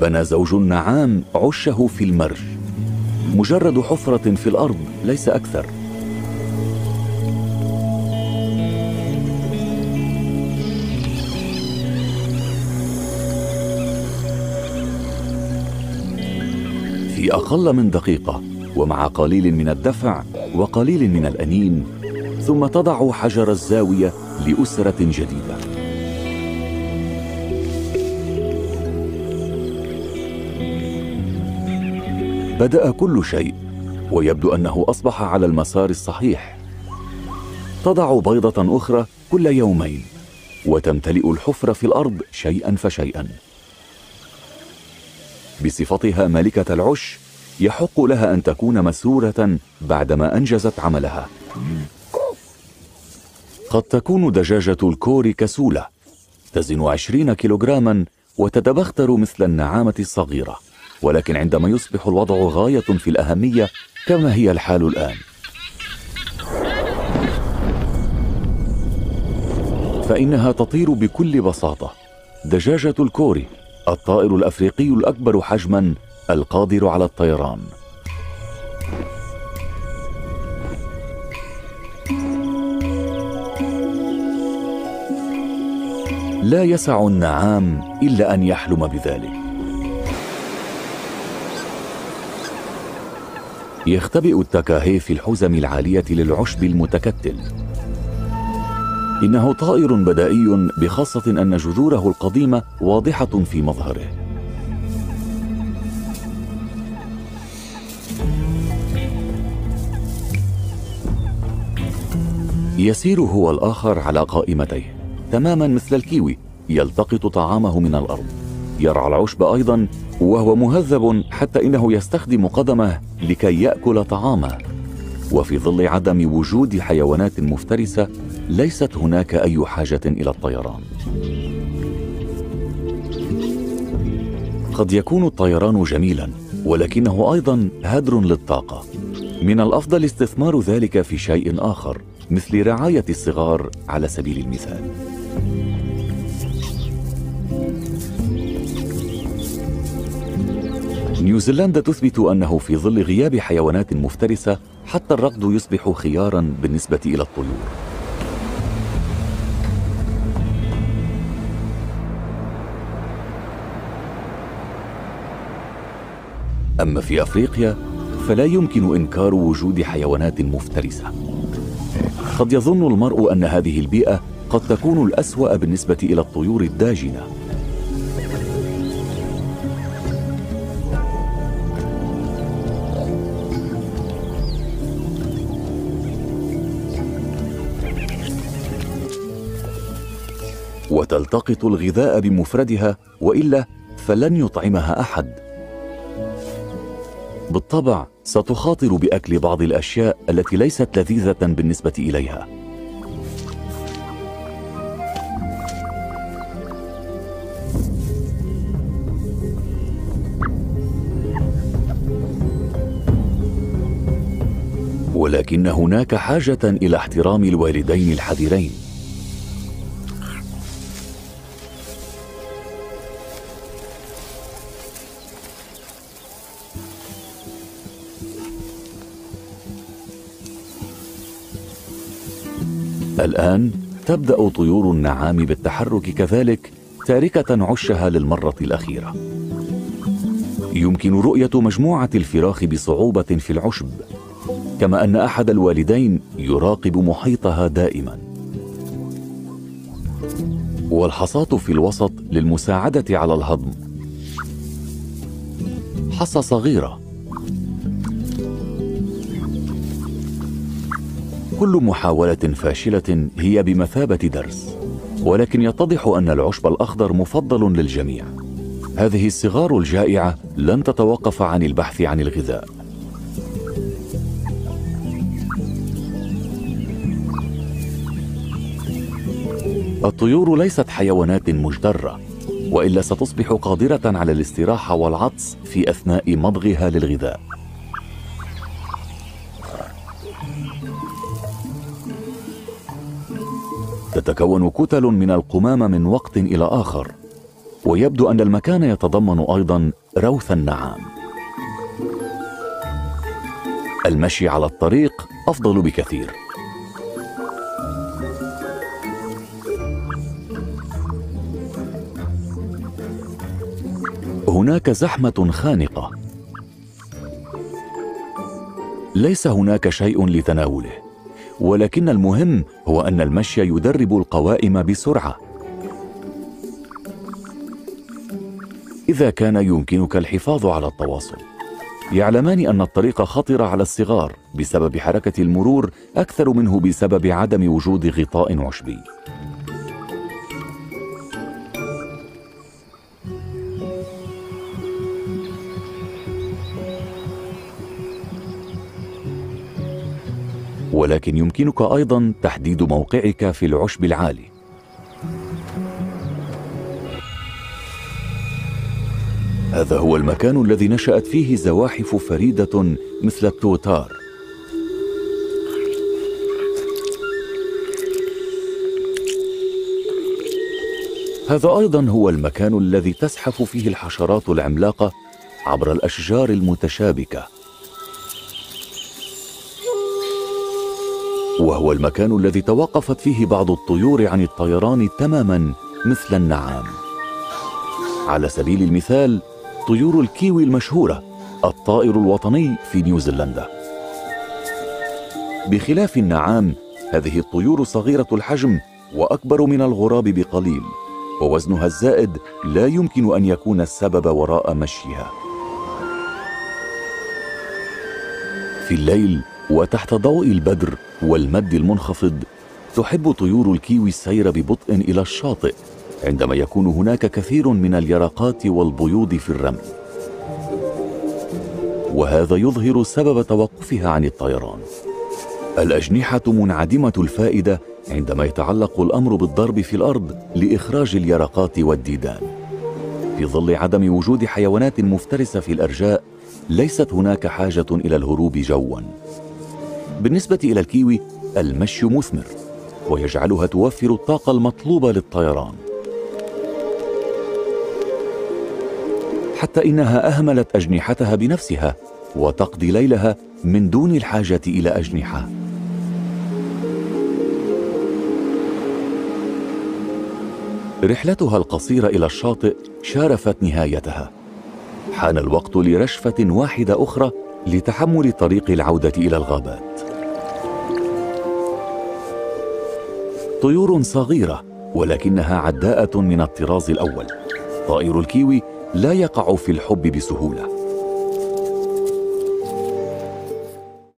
بنى زوج النعام عشه في المرج، مجرد حفرة في الأرض ليس أكثر. في أقل من دقيقة ومع قليل من الدفع وقليل من الأنين ثم تضع حجر الزاوية لأسرة جديدة. بدأ كل شيء ويبدو أنه أصبح على المسار الصحيح. تضع بيضة أخرى كل يومين وتمتلئ الحفرة في الأرض شيئا فشيئا. بصفتها ملكة العش يحق لها أن تكون مسرورة بعدما أنجزت عملها. قد تكون دجاجة الكوري كسولة تزن 20 كيلوغراما وتتبختر مثل النعامة الصغيرة، ولكن عندما يصبح الوضع غاية في الأهمية كما هي الحال الآن فإنها تطير بكل بساطة. دجاجة الكوري الطائر الأفريقي الأكبر حجما القادر على الطيران. لا يسع النعام إلا أن يحلم بذلك. يختبئ التكاهي في الحزم العالية للعشب المتكتل. إنه طائر بدائي، بخاصة أن جذوره القديمة واضحة في مظهره. يسير هو الآخر على قائمتيه تماما مثل الكيوي، يلتقط طعامه من الأرض. يرعى العشب أيضا وهو مهذب، حتى إنه يستخدم قدمه لكي يأكل طعامه. وفي ظل عدم وجود حيوانات مفترسة ليست هناك أي حاجة إلى الطيران. قد يكون الطيران جميلا ولكنه أيضا هدر للطاقة. من الأفضل استثمار ذلك في شيء آخر مثل رعاية الصغار على سبيل المثال. نيوزيلندا تثبت أنه في ظل غياب حيوانات مفترسة حتى الركض يصبح خيارا بالنسبة إلى الطيور. أما في أفريقيا فلا يمكن إنكار وجود حيوانات مفترسة. قد يظن المرء أن هذه البيئة قد تكون الأسوأ بالنسبة إلى الطيور الداجنة. وتلتقط الغذاء بمفردها وإلا فلن يطعمها أحد. بالطبع ستخاطر بأكل بعض الأشياء التي ليست لذيذة بالنسبة إليها. ولكن هناك حاجة إلى احترام الوالدين الحذرين. الآن تبدأ طيور النعام بالتحرك كذلك، تاركة عشها للمرة الأخيرة. يمكن رؤية مجموعة الفراخ بصعوبة في العشب، كما أن أحد الوالدين يراقب محيطها دائما. والحصاة في الوسط للمساعدة على الهضم. حصى صغيرة. كل محاولة فاشلة هي بمثابة درس، ولكن يتضح أن العشب الأخضر مفضل للجميع. هذه الصغار الجائعة لن تتوقف عن البحث عن الغذاء. الطيور ليست حيوانات مجدرة، وإلا ستصبح قادرة على الاستراحة والعطس في أثناء مضغها للغذاء. تتكون كتل من القمامة من وقت إلى آخر، ويبدو أن المكان يتضمن أيضا روث النعام. المشي على الطريق أفضل بكثير. هناك زحمة خانقة، ليس هناك شيء لتناوله، ولكن المهم هو أن المشي يدرب القوائم بسرعة. إذا كان يمكنك الحفاظ على التواصل. يعلمان أن الطريق خطر على الصغار بسبب حركة المرور أكثر منه بسبب عدم وجود غطاء عشبي. ولكن يمكنك أيضا تحديد موقعك في العشب العالي. هذا هو المكان الذي نشأت فيه زواحف فريدة مثل التوتار. هذا أيضا هو المكان الذي تزحف فيه الحشرات العملاقة عبر الأشجار المتشابكة. وهو المكان الذي توقفت فيه بعض الطيور عن الطيران تماما مثل النعام. على سبيل المثال طيور الكيوي المشهورة، الطائر الوطني في نيوزيلندا. بخلاف النعام، هذه الطيور صغيرة الحجم وأكبر من الغراب بقليل، ووزنها الزائد لا يمكن أن يكون السبب وراء مشيها. في الليل وتحت ضوء البدر والمد المنخفض، تحب طيور الكيوي السير ببطء إلى الشاطئ عندما يكون هناك كثير من اليرقات والبيوض في الرمل، وهذا يظهر سبب توقفها عن الطيران. الأجنحة منعدمة الفائدة عندما يتعلق الأمر بالضرب في الأرض لإخراج اليرقات والديدان. في ظل عدم وجود حيوانات مفترسة في الأرجاء، ليست هناك حاجة إلى الهروب جواً. بالنسبة إلى الكيوي، المشي مثمر ويجعلها توفر الطاقة المطلوبة للطيران، حتى إنها أهملت أجنحتها بنفسها وتقضي ليلها من دون الحاجة إلى أجنحة. رحلتها القصيرة إلى الشاطئ شارفت نهايتها. حان الوقت لرشفة واحدة أخرى لتحمل طريق العودة إلى الغابات. طيور صغيرة ولكنها عداءة من الطراز الأول. طائر الكيوي لا يقع في الحب بسهولة.